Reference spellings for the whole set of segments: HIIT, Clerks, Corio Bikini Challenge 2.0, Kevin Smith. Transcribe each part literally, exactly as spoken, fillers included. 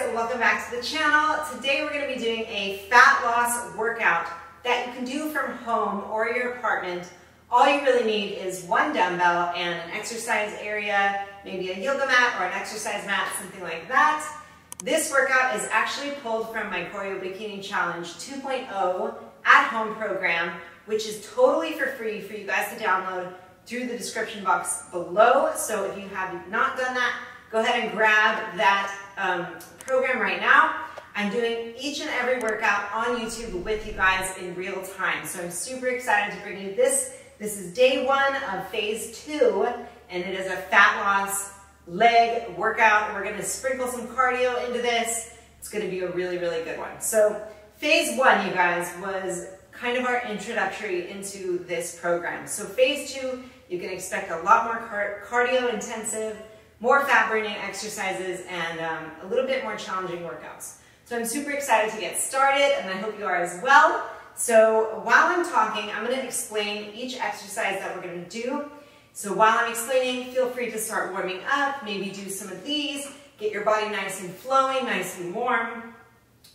guys, welcome back to the channel. Today we're going to be doing a fat loss workout that you can do from home or your apartment. All you really need is one dumbbell and an exercise area, maybe a yoga mat or an exercise mat, something like that. This workout is actually pulled from my Corio Bikini Challenge two point oh at home program, which is totally for free for you guys to download through the description box below. So if you have not done that, go ahead and grab that um, program right now. I'm doing each and every workout on YouTube with you guys in real time. So I'm super excited to bring you this. This is day one of phase two, and it is a fat loss leg workout. We're gonna sprinkle some cardio into this. It's gonna be a really, really good one. So phase one, you guys, was kind of our introductory into this program. So phase two, you can expect a lot more car cardio intensive, more fat burning exercises, and um, a little bit more challenging workouts. So I'm super excited to get started, and I hope you are as well. So while I'm talking, I'm gonna explain each exercise that we're gonna do. So while I'm explaining, feel free to start warming up, maybe do some of these, get your body nice and flowing, nice and warm,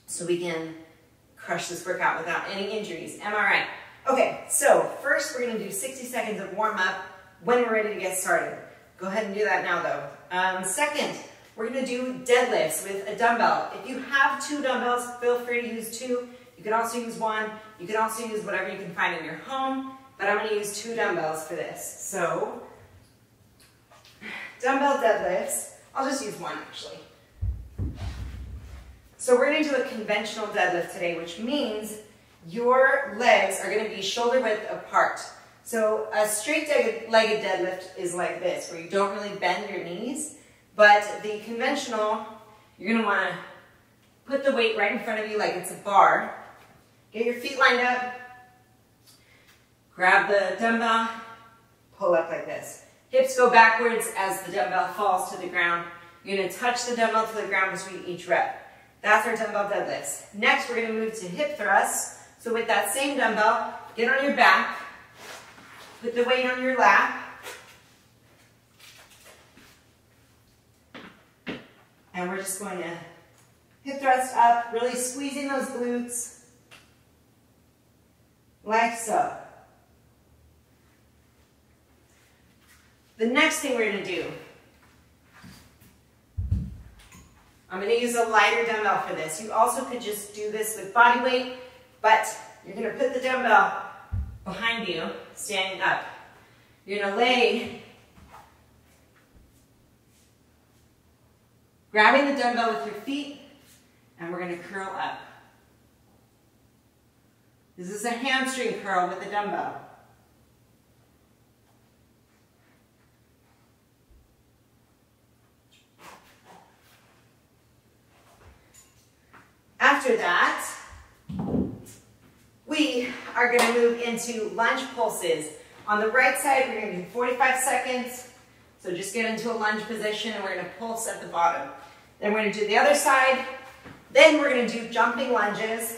so we can crush this workout without any injuries. Am I right? Okay, so first we're gonna do sixty seconds of warm up when we're ready to get started. Go ahead and do that now though. Um, second, we're gonna do deadlifts with a dumbbell. If you have two dumbbells, feel free to use two. You can also use one. You can also use whatever you can find in your home, but I'm gonna use two dumbbells for this. So, dumbbell deadlifts. I'll just use one actually. So we're gonna do a conventional deadlift today, which means your legs are gonna be shoulder width apart. So a straight-legged deadlift is like this, where you don't really bend your knees, but the conventional, you're gonna wanna put the weight right in front of you like it's a bar. Get your feet lined up, grab the dumbbell, pull up like this. Hips go backwards as the dumbbell falls to the ground. You're gonna touch the dumbbell to the ground between each rep. That's our dumbbell deadlifts. Next, we're gonna move to hip thrusts. So with that same dumbbell, get on your back, put the weight on your lap, and we're just going to hip thrust up, really squeezing those glutes, like so. The next thing we're going to do, I'm going to use a lighter dumbbell for this. You also could just do this with body weight, but you're going to put the dumbbell behind you, standing up. You're gonna lay, grabbing the dumbbell with your feet, and we're gonna curl up. This is a hamstring curl with the dumbbell. After that, we are going to move into lunge pulses. On the right side, we're going to do forty-five seconds. So just get into a lunge position, and we're going to pulse at the bottom. Then we're going to do the other side. Then we're going to do jumping lunges,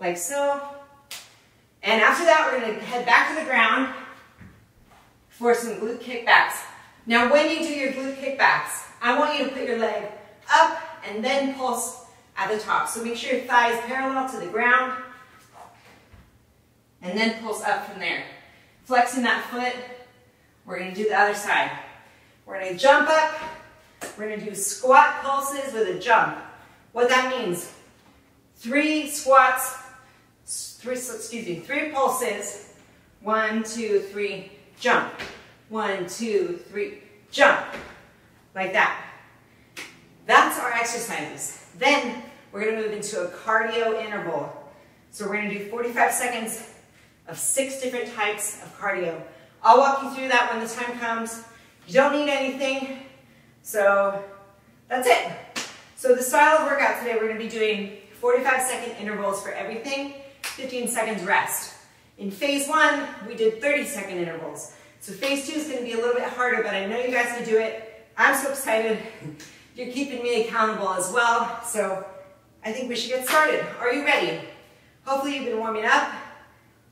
like so. And after that, we're going to head back to the ground for some glute kickbacks. Now, when you do your glute kickbacks, I want you to put your leg up and then pulse at the top. So make sure your thighs parallel to the ground, and then pulse up from there. Flexing that foot, we're going to do the other side. We're going to jump up, we're going to do squat pulses with a jump. What that means, three squats, three, excuse me, three pulses, one, two, three, jump. One, two, three, jump. Like that. That's our exercises. Then we're going to move into a cardio interval. So we're going to do forty-five seconds of six different types of cardio. I'll walk you through that when the time comes. You don't need anything. So that's it. So the style of workout today, we're going to be doing forty-five second intervals for everything, fifteen seconds rest. In phase one, we did thirty second intervals. So phase two is going to be a little bit harder, but I know you guys can do it. I'm so excited. You're keeping me accountable as well, so I think we should get started. Are you ready? Hopefully you've been warming up.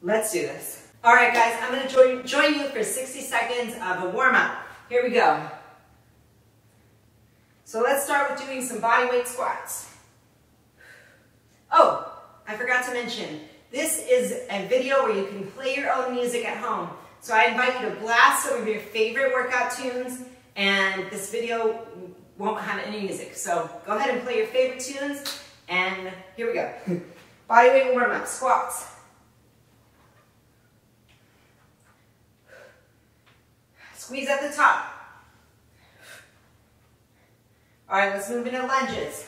Let's do this. All right, guys, I'm gonna join, join you for sixty seconds of a warm-up. Here we go. So let's start with doing some body weight squats. Oh, I forgot to mention, this is a video where you can play your own music at home. So I invite you to blast some of your favorite workout tunes, and this video won't have any music. So go ahead and play your favorite tunes, and here we go. Body weight warm-up, squats. Squeeze at the top. All right, let's move into lunges.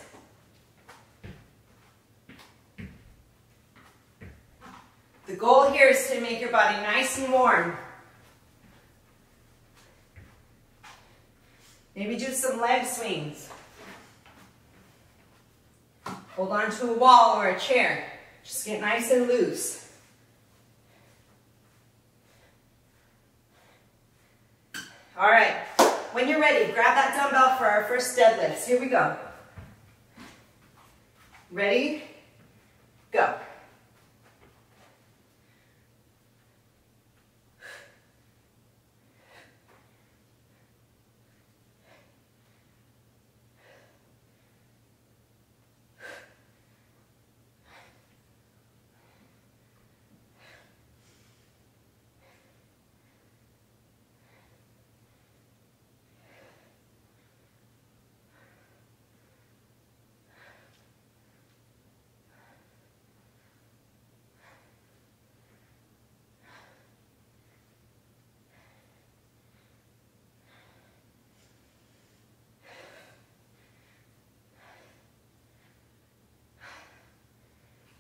The goal here is to make your body nice and warm. Maybe do some leg swings. Hold on to a wall or a chair. Just get nice and loose. All right, when you're ready, grab that dumbbell for our first deadlifts. Here we go. Ready? Go.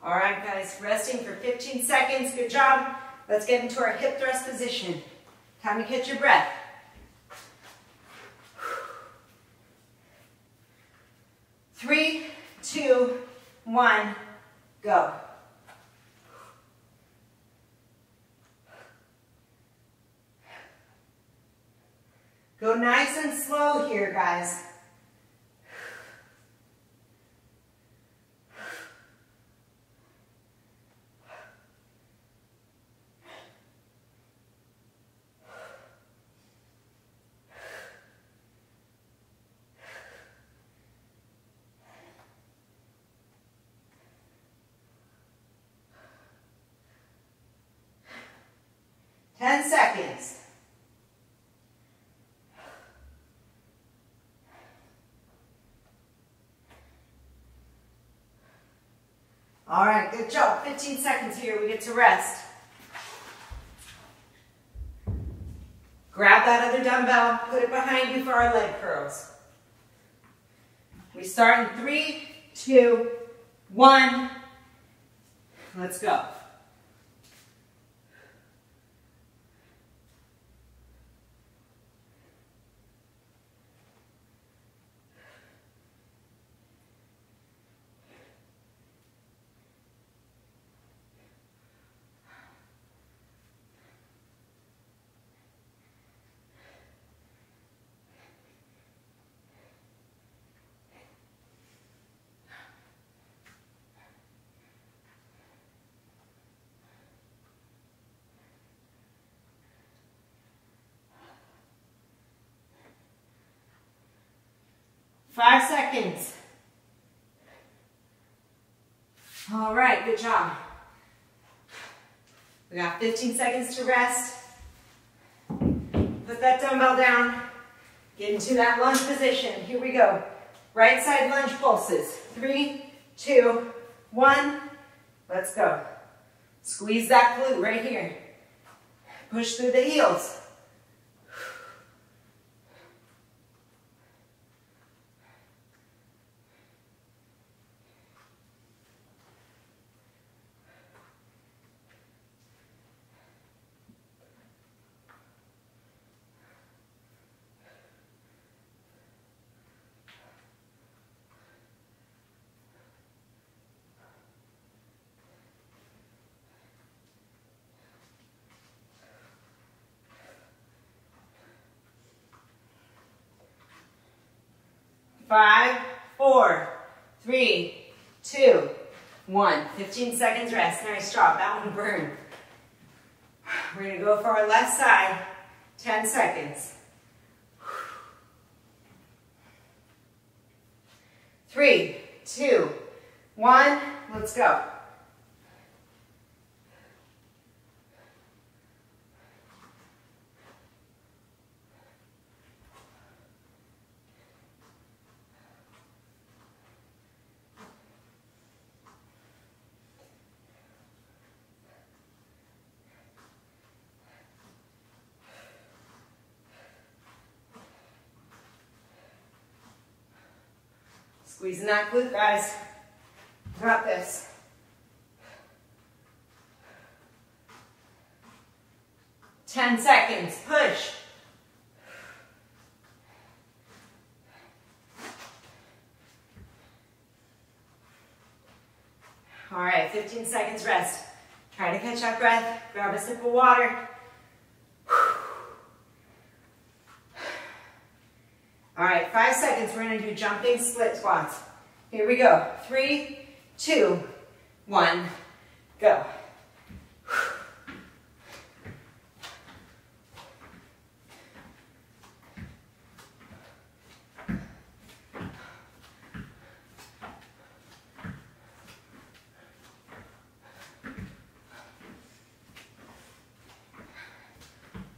All right, guys, resting for fifteen seconds. Good job. Let's get into our hip thrust position. Time to catch your breath. Three, two, one, go. Go nice and slow here, guys. ten seconds. All right, good job. fifteen seconds here. We get to rest. Grab that other dumbbell. Put it behind you for our leg curls. We start in three, two, one. Let's go. Five seconds. All right, good job. We got fifteen seconds to rest. Put that dumbbell down. Get into that lunge position. Here we go. Right side lunge pulses. Three, two, one. Let's go. Squeeze that glute right here. Push through the heels. Five, four, three, two, one. fifteen seconds rest. Nice job. That one burned. We're going to go for our left side. ten seconds. three, two, one, let's go. Squeezing that glute, guys. Got this. Ten seconds. Push. All right, fifteen seconds rest. Try to catch up breath. Grab a sip of water. All right, five seconds, we're gonna do jumping split squats. Here we go, three, two, one, go.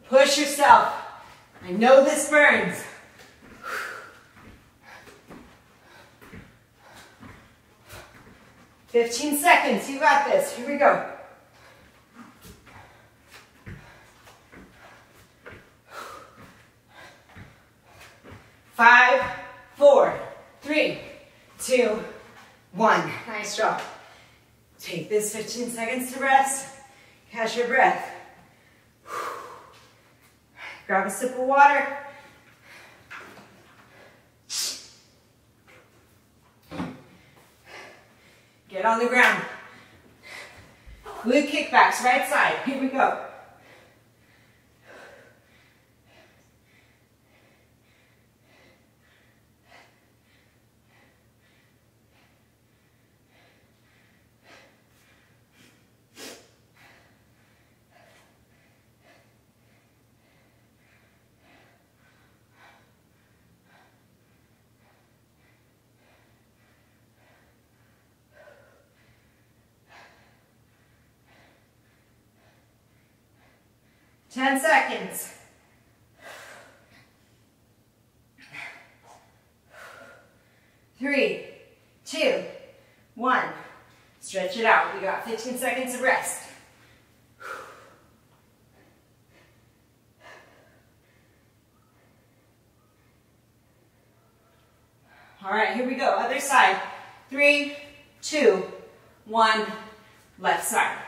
Push yourself, I know this burns. fifteen seconds, you got this, here we go. Five, four, three, two, one. Nice job. Take this fifteen seconds to rest. Catch your breath. Grab a sip of water. Get on the ground. Glute kickbacks, right side. Here we go. ten seconds. Three, two, one. Stretch it out. We got fifteen seconds of rest. All right, here we go. Other side. Three, two, one. Left side.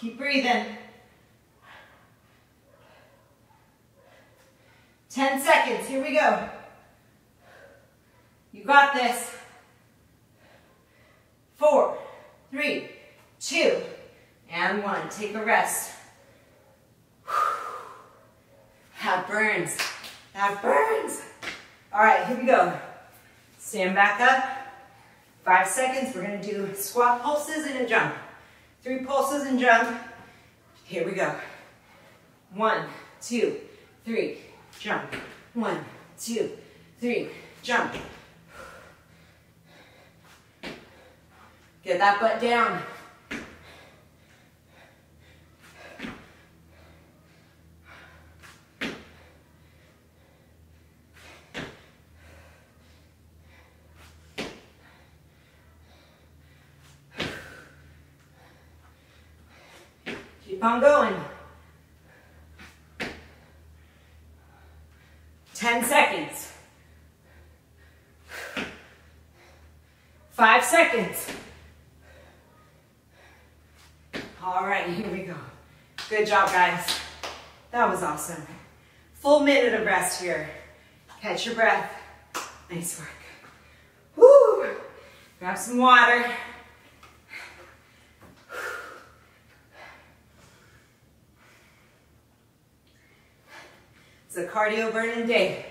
Keep breathing. ten seconds, here we go. You got this. Four, three, two, and one. Take a rest. That burns. That burns. All right, here we go. Stand back up. Five seconds, we're gonna do squat pulses and a jump. Three pulses and jump. Here we go. One, two, three, jump. One, two, three, jump. Get that butt down. Keep on going. ten seconds. five seconds. All right, here we go. Good job, guys. That was awesome. Full minute of rest here. Catch your breath. Nice work. Woo! Grab some water. It's a cardio burning day.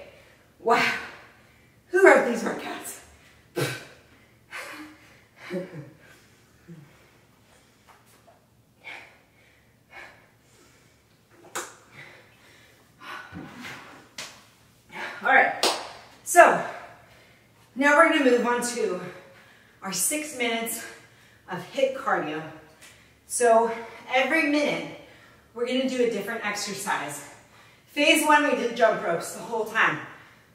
Wow. Who wrote these workouts? All right. So now we're going to move on to our six minutes of HIIT cardio. So every minute we're going to do a different exercise. Phase one, we did jump ropes the whole time.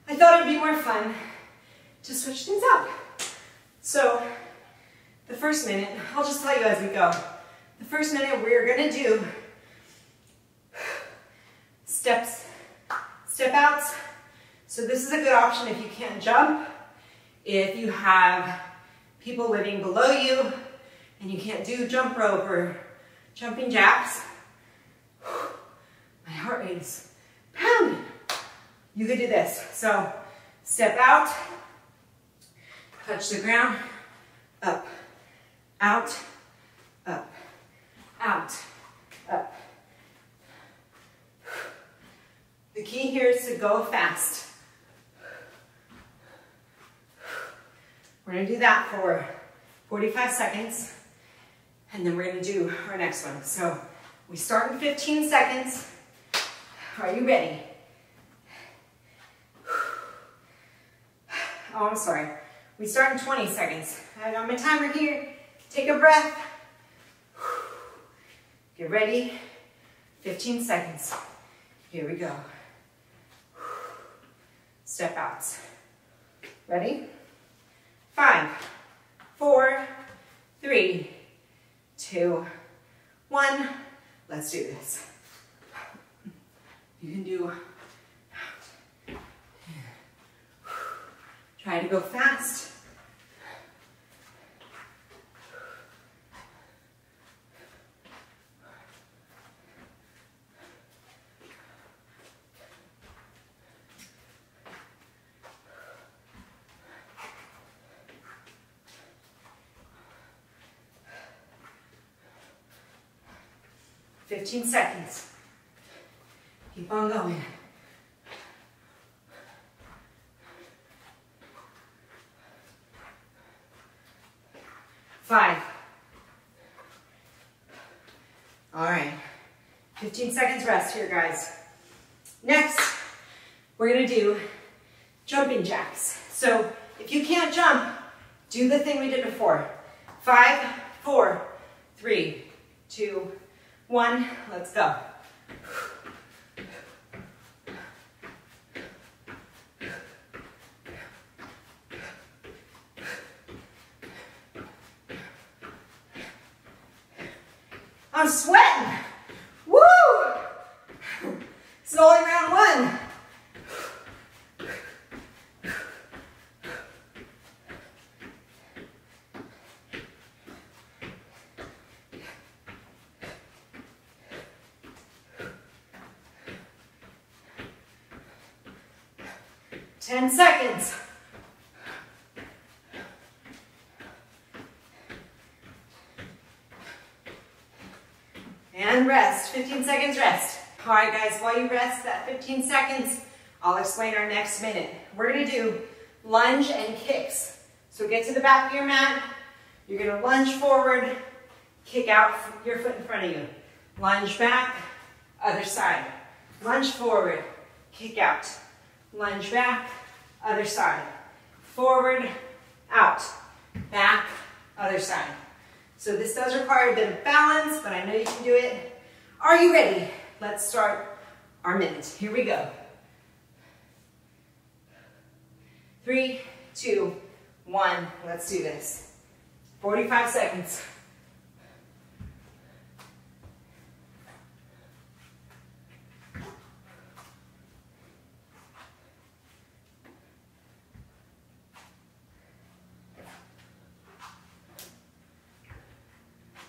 I thought it would be more fun to switch things up. So the first minute, I'll just tell you as we go. The first minute we're going to do steps, step outs. So this is a good option if you can't jump, if you have people living below you and you can't do jump rope or jumping jacks. My heart rate's pounding. You could do this. So step out, touch the ground, up, out, up, out, up. The key here is to go fast. We're going to do that for forty-five seconds, and then we're going to do our next one. So we start in fifteen seconds. Are you ready? Oh, I'm sorry. We start in twenty seconds. I got my timer here. Take a breath. Get ready. fifteen seconds. Here we go. Step outs. Ready? Five, four, three, two, one. Let's do this. You can do, try to go fast. fifteen seconds. Keep on going. Five. All right. fifteen seconds rest here, guys. Next, we're going to do jumping jacks. So if you can't jump, do the thing we did before. Five, four, three, two, one, let's go. I'm sweating. Woo! It's only round one. ten seconds. And rest, fifteen seconds rest. All right guys, while you rest that fifteen seconds, I'll explain our next minute. We're gonna do lunge and kicks. So get to the back of your mat, you're gonna lunge forward, kick out your foot in front of you. Lunge back, other side. Lunge forward, kick out. Lunge back, other side. Forward, out, back, other side. So this does require a bit of balance, but I know you can do it. Are you ready? Let's start our minute. Here we go. Three, two, one. Let's do this. forty-five seconds.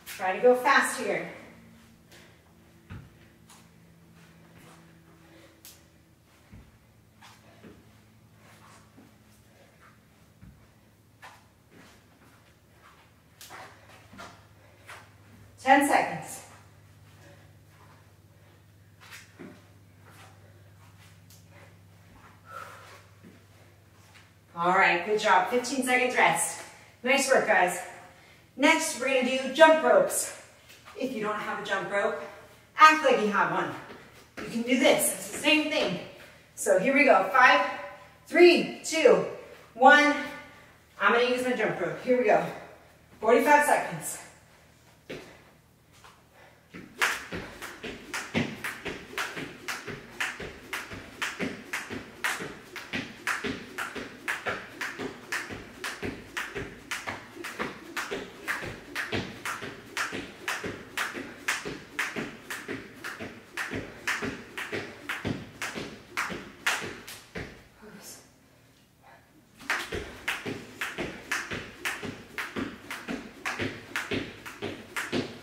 Try to go fast here. ten seconds. right, good job. fifteen seconds rest. Nice work, guys. Next, we're gonna do jump ropes. If you don't have a jump rope, act like you have one. You can do this, it's the same thing. So here we go, five, three, two, one. I'm gonna use my jump rope, here we go. forty-five seconds.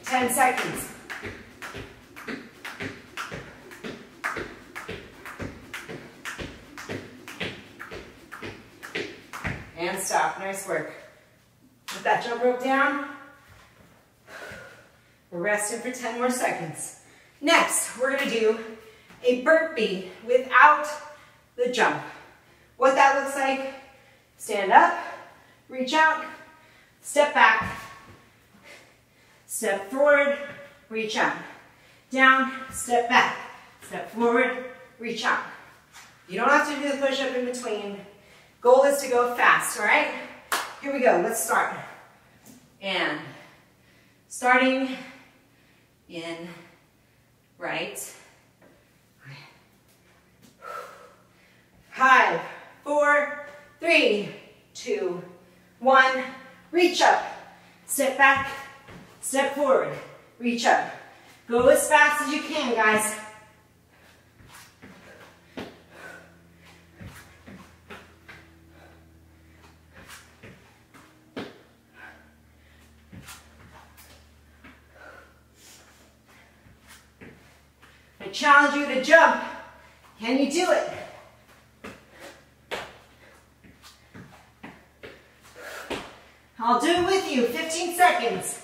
ten seconds. And stop, nice work. Put that jump rope down. We're resting for ten more seconds. Next, we're gonna do a burpee without the jump. What that looks like, stand up, reach out, step back, step forward, reach out. Down, step back, step forward, reach out. You don't have to do the push-up in between. Goal is to go fast, all right? Here we go, let's start. And starting in right. Five, four, three, two, one. Reach up, step back, step forward, reach up. Go as fast as you can, guys. I challenge you to jump. Can you do it? I'll do it with you, fifteen seconds.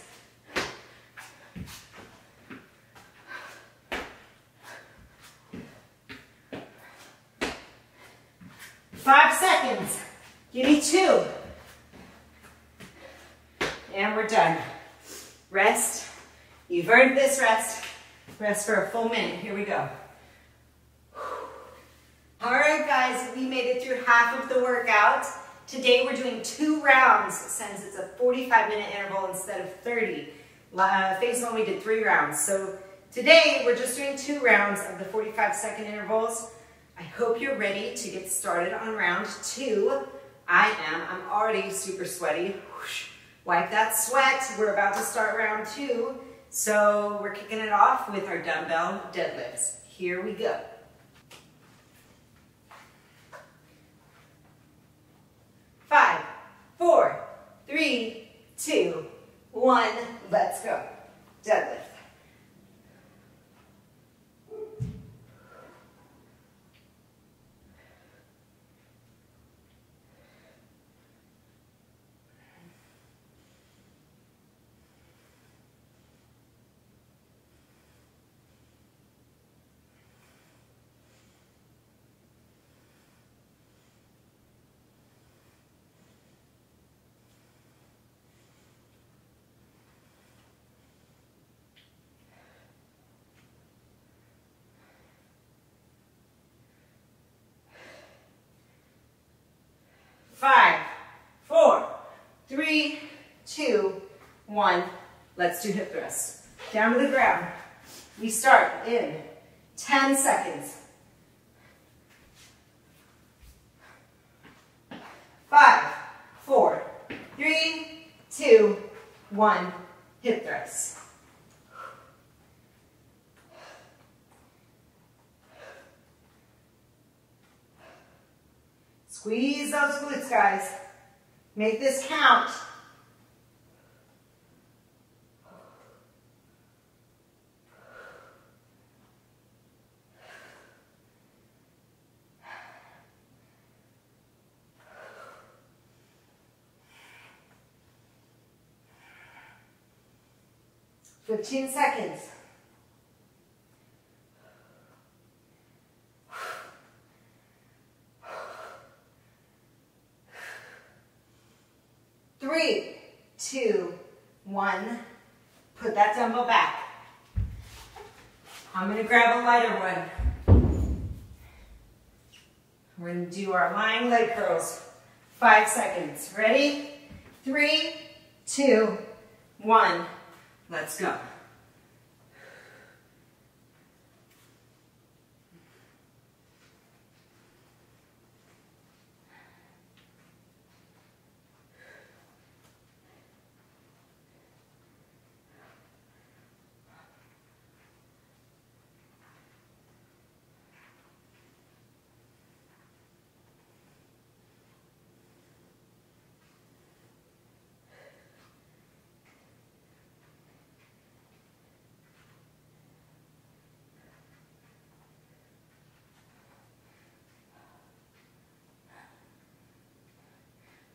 Five seconds, give me two. And we're done. Rest, you've earned this rest. Rest for a full minute, here we go. All right guys, we made it through half of the workout. Today we're doing two rounds since it's a forty-five minute interval instead of thirty. Uh, phase one we did three rounds. So today we're just doing two rounds of the forty-five second intervals. I hope you're ready to get started on round two. I am. I'm already super sweaty. Whoosh. Wipe that sweat. We're about to start round two. So we're kicking it off with our dumbbell deadlifts. Here we go. Five, four, three, two, one. Let's go. Deadlift. Five, four, three, two, one. Let's do hip thrusts. Down to the ground. We start in ten seconds. Five, four, three, two, one. Hip thrusts. Squeeze those glutes, guys. Make this count. fifteen seconds. Three, two, one. Put that dumbbell back. I'm gonna grab a lighter one. We're gonna do our lying leg curls. Five seconds, ready? Three, two, one, let's go.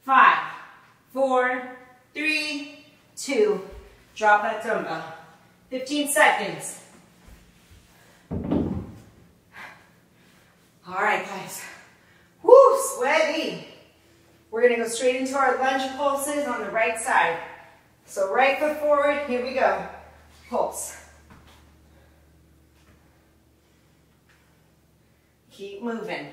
Five, four, three, two. Drop that dumbbell. fifteen seconds. All right, guys. Woo, sweaty. We're gonna go straight into our lunge pulses on the right side. So right foot forward, here we go. Pulse. Keep moving.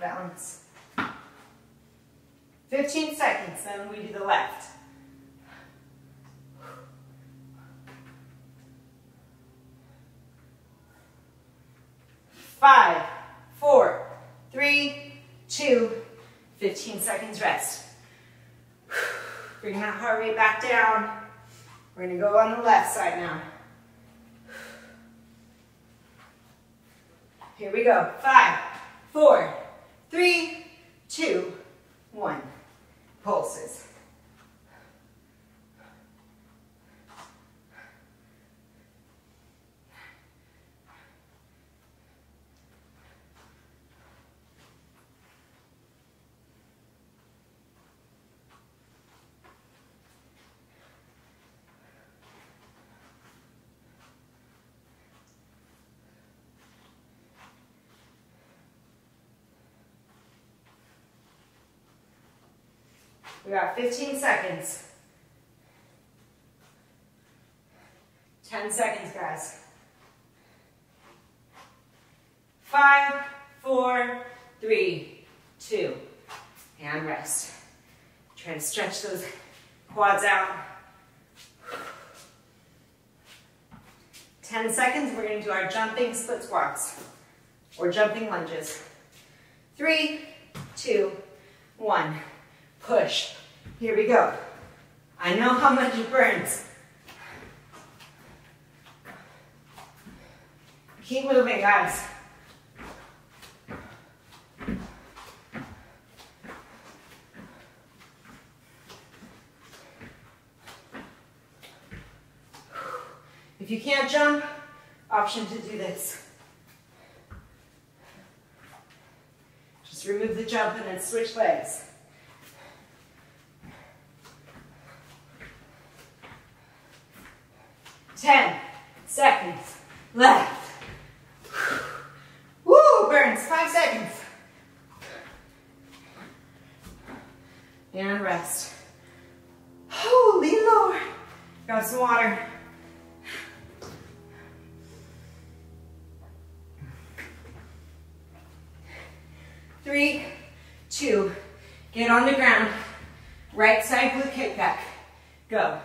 Balance. fifteen seconds, then we do the left. Five, four, three, two, fifteen seconds rest. Bring that heart rate back down. We're gonna go on the left side now. Here we go, five, four, three, two, one. Pulses. We got fifteen seconds. ten seconds, guys. Five, four, three, two, and rest. Try to stretch those quads out. ten seconds, we're gonna do our jumping split squats or jumping lunges. Three, two, one. Push. Here we go. I know how much it burns. Keep moving, guys. If you can't jump, option to do this. Just remove the jump and then switch legs. ten seconds left. Woo, burns, five seconds. And rest. Holy Lord. Got some water. Three, two, get on the ground. Right side glute kickback. Go.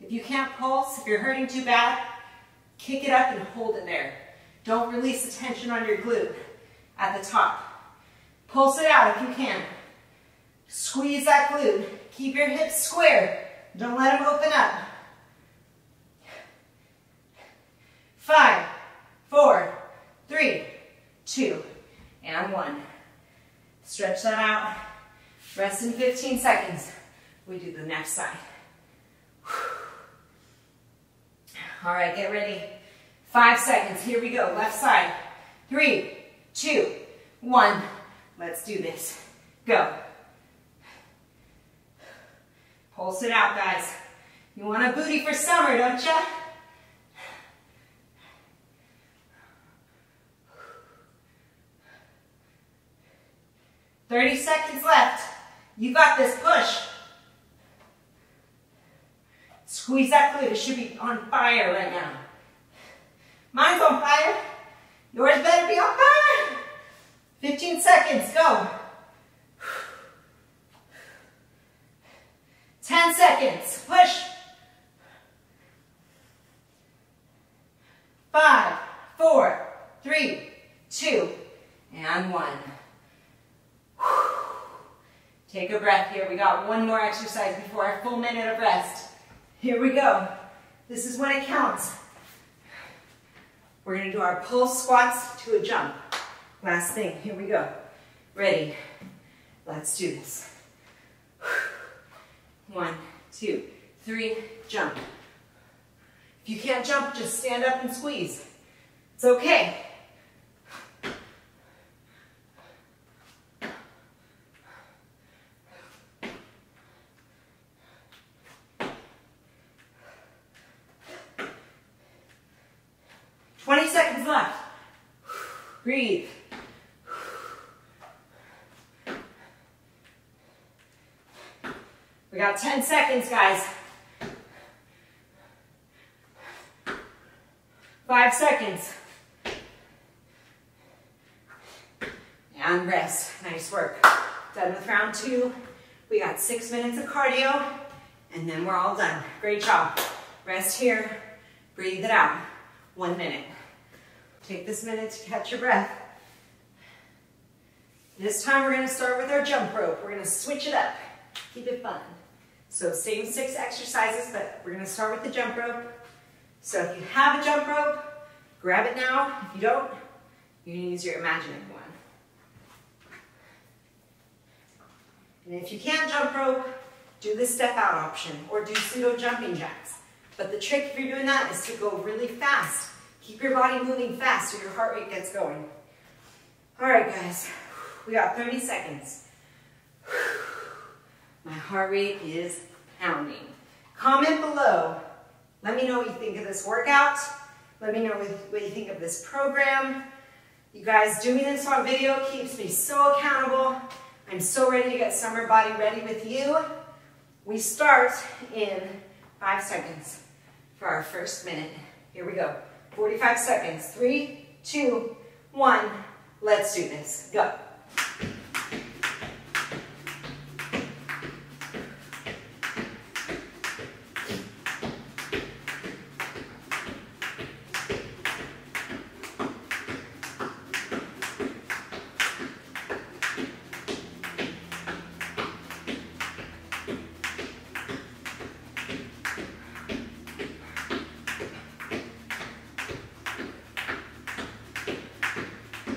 If you can't pulse, if you're hurting too bad, kick it up and hold it there. Don't release the tension on your glute at the top. Pulse it out if you can. Squeeze that glute. Keep your hips square. Don't let them open up. Five, four, Stretch that out. Rest in fifteen seconds. We do the next side. All right, get ready. Five seconds. Here we go. Left side. Three, two, one. Let's do this. Go. Pulse it out, guys. You want a booty for summer, don't ya? thirty seconds left. You got this, push. Squeeze that glute. It should be on fire right now. Mine's on fire. Yours better be on fire. fifteen seconds, go. ten seconds, push. Five, four, three, two, and one. Take a breath here. We got one more exercise before our full minute of rest. Here we go. This is when it counts. We're going to do our pulse squats to a jump. Last thing. Here we go. Ready? Let's do this. One, two, three, jump. If you can't jump, just stand up and squeeze. It's okay. twenty seconds left. Breathe. We got ten seconds, guys. Five seconds. And rest. Nice work. Done with round two. We got six minutes of cardio, and then we're all done. Great job. Rest here. Breathe it out. One minute. Take this minute to catch your breath. This time we're going to start with our jump rope. We're going to switch it up. Keep it fun. So same six exercises, but we're going to start with the jump rope. So if you have a jump rope, grab it now. If you don't, you can use your imaginary one. And if you can't jump rope, do the step out option or do pseudo jumping jacks. But the trick if you're doing that is to go really fast. Keep your body moving fast so your heart rate gets going. All right, guys, we got thirty seconds. My heart rate is pounding. Comment below. Let me know what you think of this workout. Let me know what you think of this program. You guys, doing this on video keeps me so accountable. I'm so ready to get summer body ready with you. We start in five seconds for our first minute. Here we go. forty-five seconds. Three, two, one. Let's do this. Go.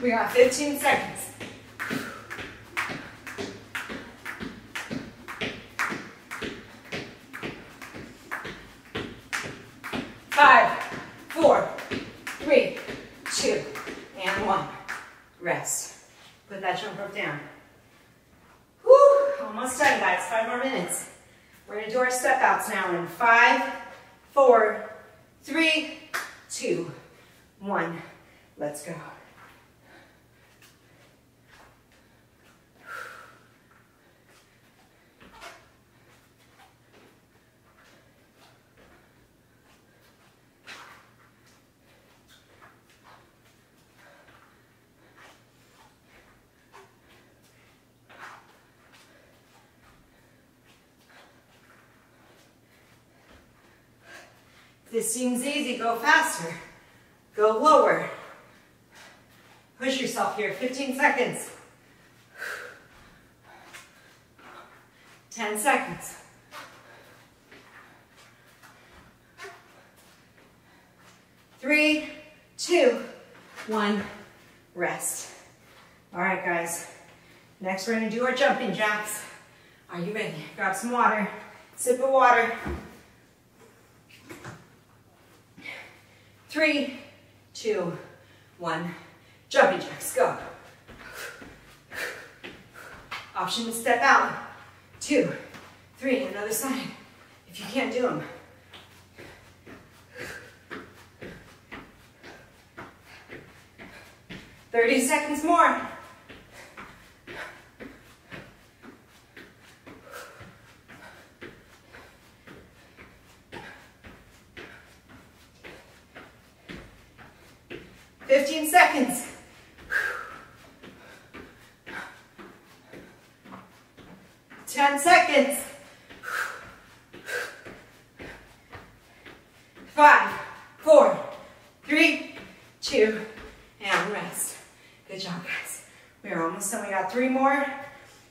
We got fifteen seconds. Five, four, three, two, and one. Rest. Put that jump rope down. Woo! Almost done, guys. Five more minutes. We're going to do our step outs now in five, four, three, two, one. Let's go. This seems easy. Go faster. Go lower. Push yourself here. fifteen seconds. ten seconds. three, two, one. Rest. All right, guys. Next, we're gonna do our jumping jacks. Are you ready? Grab some water, sip of water. Three, two, one. Jumping jacks, go. Option to step out. Two, three, another side. If you can't do them. thirty seconds more. fifteen seconds. ten seconds. Five, four, three, two, and rest. Good job, guys. We are almost done. We got three more.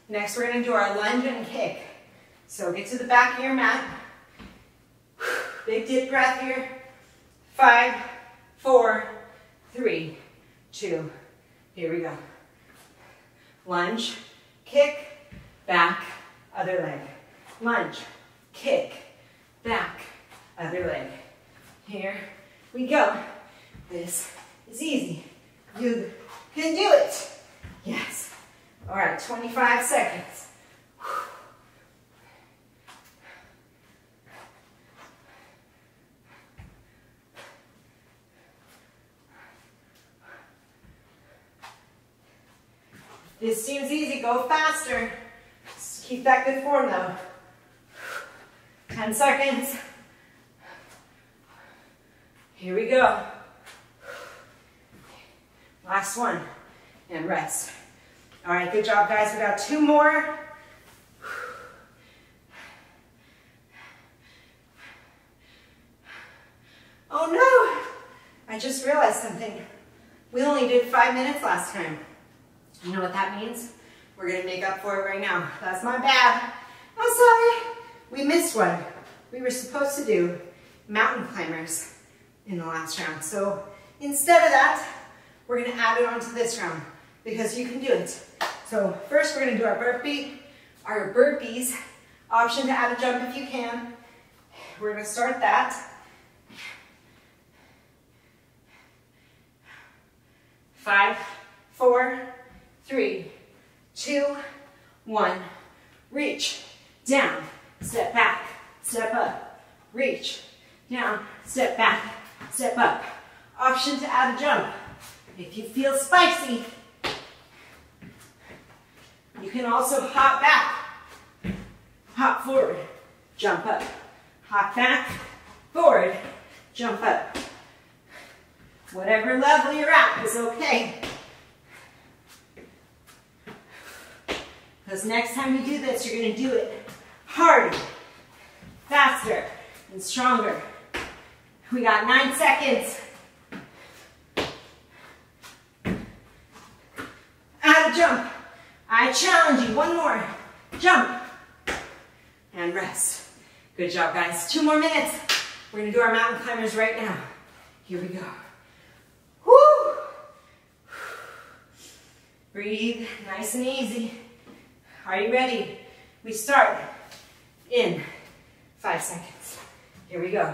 Next, we're gonna do our lunge and kick. So get to the back of your mat. Big deep breath here. Five, four, three, two, here we go. Lunge, kick, back, other leg. Lunge, kick, back, other leg. Here we go. This is easy. You can do it. Yes. All right, twenty-five seconds. This seems easy, go faster. Just keep that good form though. ten seconds. Here we go. Last one, and rest. All right, good job guys, we got two more. Oh no, I just realized something. We only did five minutes last time. You know what that means? We're gonna make up for it right now. That's my bad, I'm sorry. We missed one. We were supposed to do mountain climbers in the last round. So instead of that, we're gonna add it onto this round because you can do it. So first we're gonna do our burpee, our burpees. Option to add a jump if you can. We're gonna start that. Five, four, three, two, one. Reach, down, step back, step up. Reach, down, step back, step up. Option to add a jump. If you feel spicy, you can also hop back, hop forward, jump up, hop back, forward, jump up. Whatever level you're at is okay. Because next time you do this, you're going to do it harder, faster, and stronger. We got nine seconds. Add a jump. I challenge you. One more. Jump. And rest. Good job, guys. Two more minutes. We're going to do our mountain climbers right now. Here we go. Woo! Breathe nice and easy. Are you ready? We start in five seconds. Here we go.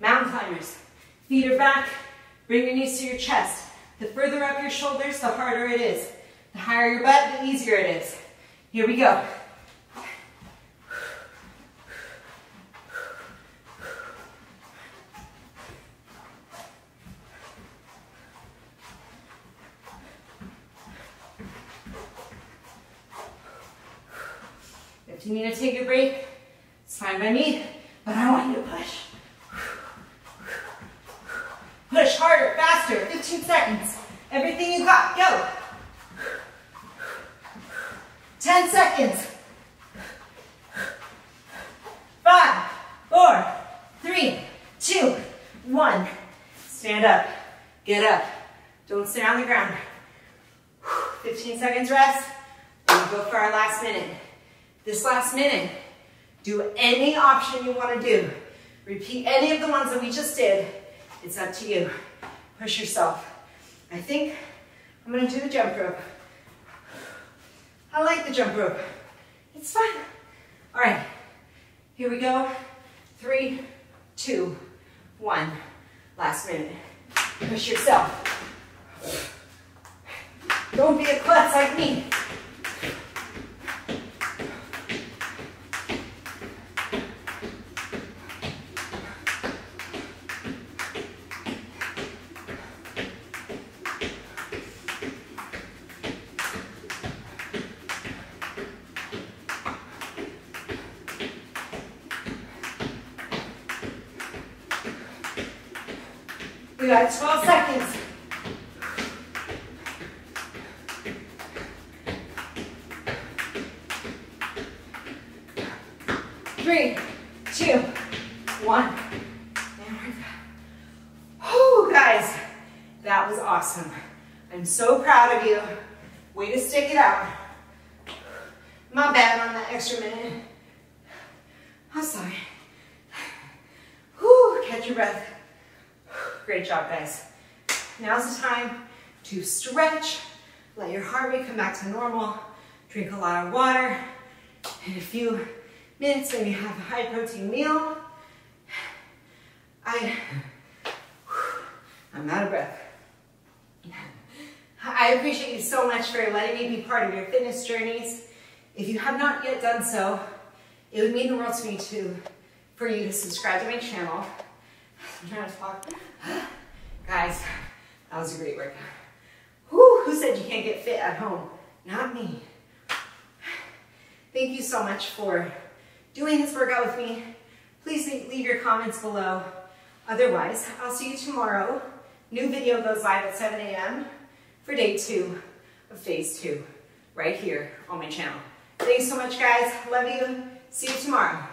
Mountain climbers. Feet are back. Bring your knees to your chest. The further up your shoulders, the harder it is. The higher your butt, the easier it is. Here we go. If you need to take a break, it's fine by me, but I want you to push. Push harder, faster, fifteen seconds. Everything you got, go. ten seconds. Five, four, three, two, one. Stand up, get up. Don't stay on the ground. fifteen seconds rest, and we'll go for our last minute. This last minute, do any option you want to do. Repeat any of the ones that we just did. It's up to you. Push yourself. I think I'm going to do the jump rope. I like the jump rope. It's fun. All right, here we go. Three, two, one. Last minute. Push yourself. Don't be a klutz like me. We got twelve seconds. Three, two, one. And we're done. Whew, guys, that was awesome. I'm so proud of you. Way to stick it out. My bad on that extra minute. I'm sorry. Whew, catch your breath. Great job, guys. Now's the time to stretch, let your heart rate come back to normal, drink a lot of water, in a few minutes, maybe have a high protein meal. I, I'm out of breath. I appreciate you so much for letting me be part of your fitness journeys. If you have not yet done so, it would mean the world to me too, for you to subscribe to my channel. I'm trying to talk. Guys, that was a great workout. Whew, who said you can't get fit at home? Not me. Thank you so much for doing this workout with me. Please leave your comments below. Otherwise, I'll see you tomorrow. New video goes live at seven A M for day two of phase two, right here on my channel. Thanks so much, guys. Love you. See you tomorrow.